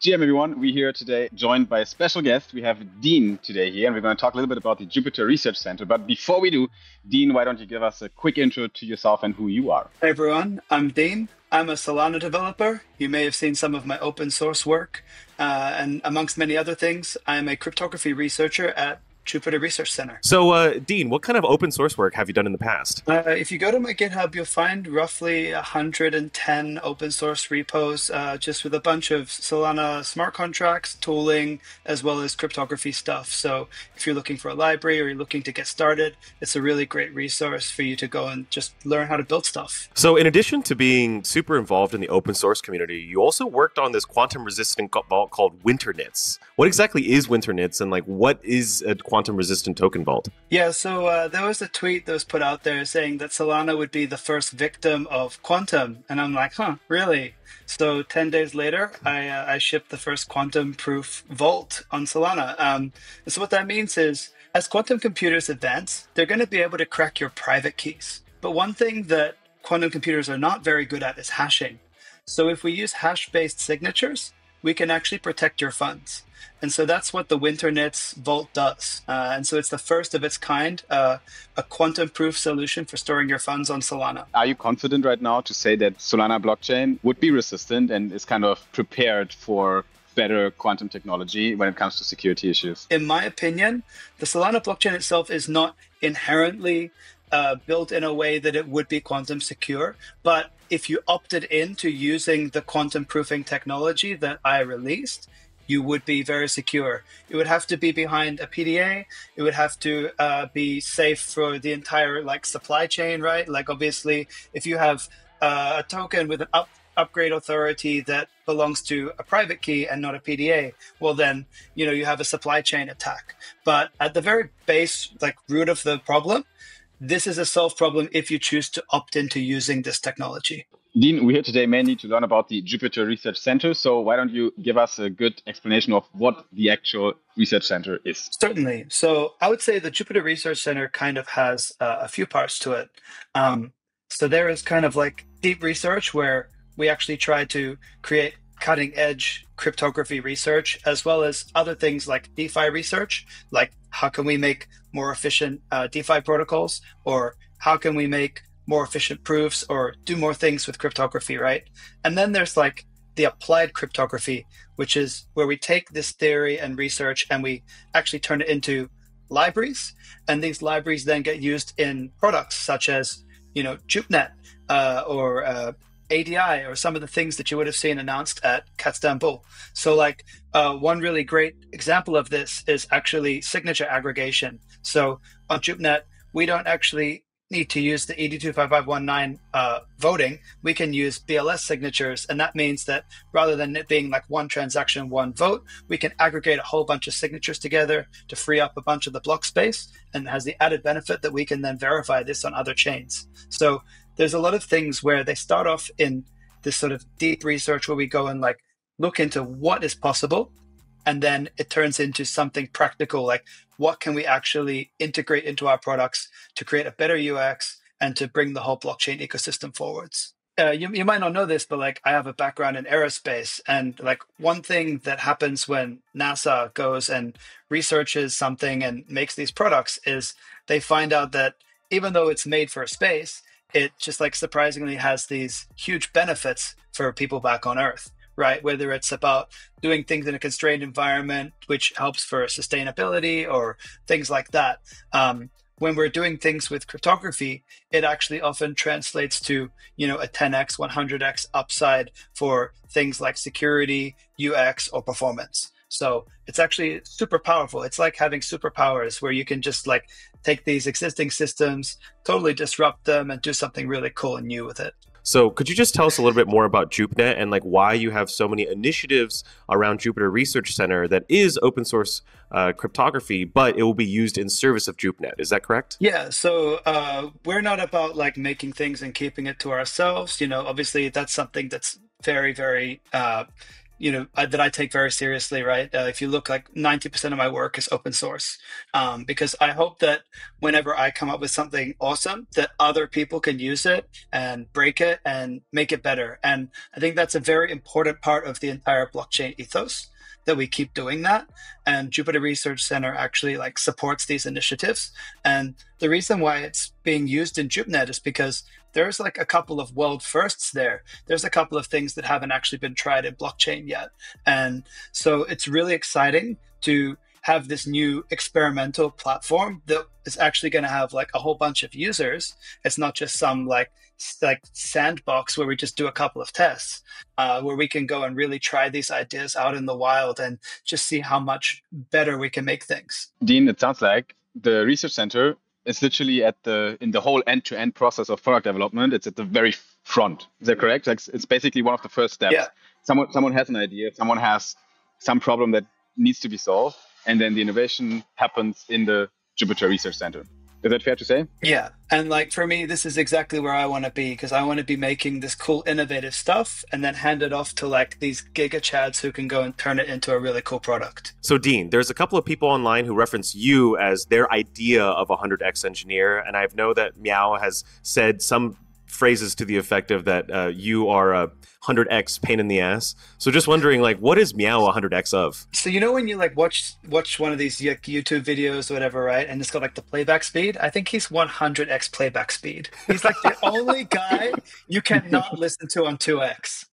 GM everyone, we're here today joined by a special guest. We have Dean today here, and we're going to talk a little bit about the Jupiter Research Center. But before we do, Dean, why don't you give us a quick intro to yourself and who you are? Hey everyone, I'm Dean. I'm a Solana developer. You may have seen some of my open source work. And amongst many other things, I'm a cryptography researcher at Jupiter Research Center. So, Dean, what kind of open source work have you done in the past? If you go to my GitHub, you'll find roughly 110 open source repos, just with a bunch of Solana smart contracts, tooling, as well as cryptography stuff. So if you're looking for a library or you're looking to get started, it's a really great resource for you to go and just learn how to build stuff. So in addition to being super involved in the open source community, you also worked on this quantum resistant vault called Winternitz. What exactly is Winternitz, and like what is a quantum resistant token vault? Yeah, so there was a tweet that was put out there saying that Solana would be the first victim of quantum. And I'm like, huh, really? So 10 days later, I shipped the first quantum proof vault on Solana. And so what that means is, as quantum computers advance, they're going to be able to crack your private keys. But one thing that quantum computers are not very good at is hashing. So if we use hash-based signatures, we can actually protect your funds. And so that's what the Winternitz vault does. And so it's the first of its kind, a quantum-proof solution for storing your funds on Solana. Are you confident right now to say that Solana blockchain would be resistant and is kind of prepared for better quantum technology when it comes to security issues? In my opinion, the Solana blockchain itself is not inherently built in a way that it would be quantum secure, but if you opted into using the quantum proofing technology that I released, you would be very secure. It would have to be behind a PDA. It would have to be safe for the entire supply chain, right? Like obviously, if you have a token with an upgrade authority that belongs to a private key and not a PDA, well then, you know, you have a supply chain attack. But at the very base, root of the problem, this is a solved problem if you choose to opt into using this technology. Dean, we're here today mainly to learn about the Jupiter Research Center. So why don't you give us a good explanation of what the actual research center is? Certainly. So I would say the Jupiter Research Center kind of has a few parts to it. So there is kind of deep research where we actually try to create cutting edge cryptography research, as well as other things like DeFi research, like how can we make more efficient DeFi protocols, or how can we make more efficient proofs or do more things with cryptography, right? And then there's the applied cryptography, which is where we take this theory and research and we actually turn it into libraries. And these libraries then get used in products such as, you know, JupeNet or ADI, or some of the things that you would have seen announced at Catstanbul. So one really great example of this is actually signature aggregation. So on JupeNet, we don't actually need to use the ED25519 voting. We can use BLS signatures. And that means that rather than it being one transaction, one vote, we can aggregate a whole bunch of signatures together to free up a bunch of the block space. And it has the added benefit that we can then verify this on other chains. So there's a lot of things where they start off in this sort of deep research where we go and look into what is possible. And then it turns into something practical, like what can we actually integrate into our products to create a better UX and to bring the whole blockchain ecosystem forwards. You might not know this, but I have a background in aerospace, and one thing that happens when NASA goes and researches something and makes these products is they find out that even though it's made for space, it just surprisingly has these huge benefits for people back on Earth, right? Whether it's about doing things in a constrained environment, which helps for sustainability or things like that. When we're doing things with cryptography, it actually often translates to, you know, a 10x, 100x upside for things like security, UX, or performance. So it's actually super powerful. It's like having superpowers where you can just take these existing systems, totally disrupt them, and do something really cool and new with it. So could you just tell us a little bit more about JupeNet and why you have so many initiatives around Jupiter Research Center that is open source cryptography, but it will be used in service of JupeNet. Is that correct? Yeah. So we're not about making things and keeping it to ourselves. You know, obviously that's something that's very, very that I take very seriously, right? If you look, like 90% of my work is open source, because I hope that whenever I come up with something awesome, that other people can use it and break it and make it better. And I think that's a very important part of the entire blockchain ethos, that we keep doing that. And Jupiter Research Center actually like supports these initiatives. And the reason why it's being used in JupNet is because there's like a couple of world firsts there. There's a couple of things that haven't actually been tried in blockchain yet. And so it's really exciting to have this new experimental platform that is actually going to have like a whole bunch of users. It's not just some like sandbox where we just do a couple of tests, where we can go and really try these ideas out in the wild and just see how much better we can make things. Dean, it sounds like the research center is literally at in the whole end-to-end process of product development. It's at the very front. Is that correct? Like it's basically one of the first steps. Yeah. Someone has an idea. Someone has some problem that needs to be solved. And then the innovation happens in the Jupiter Research Center. Is that fair to say? Yeah. And like for me, this is exactly where I want to be, because I want to be making this cool, innovative stuff and then hand it off to like these gigachads who can go and turn it into a really cool product. So Dean, there's a couple of people online who reference you as their idea of a 100X engineer. And I know that Meow has said some phrases to the effect of that you are a 100X pain in the ass. So just wondering, like, what is Meow 100X of? So, you know, when you like watch one of these like, YouTube videos or whatever, right? And it's got like the playback speed. I think he's 100X playback speed. He's like the only guy you cannot listen to on 2X.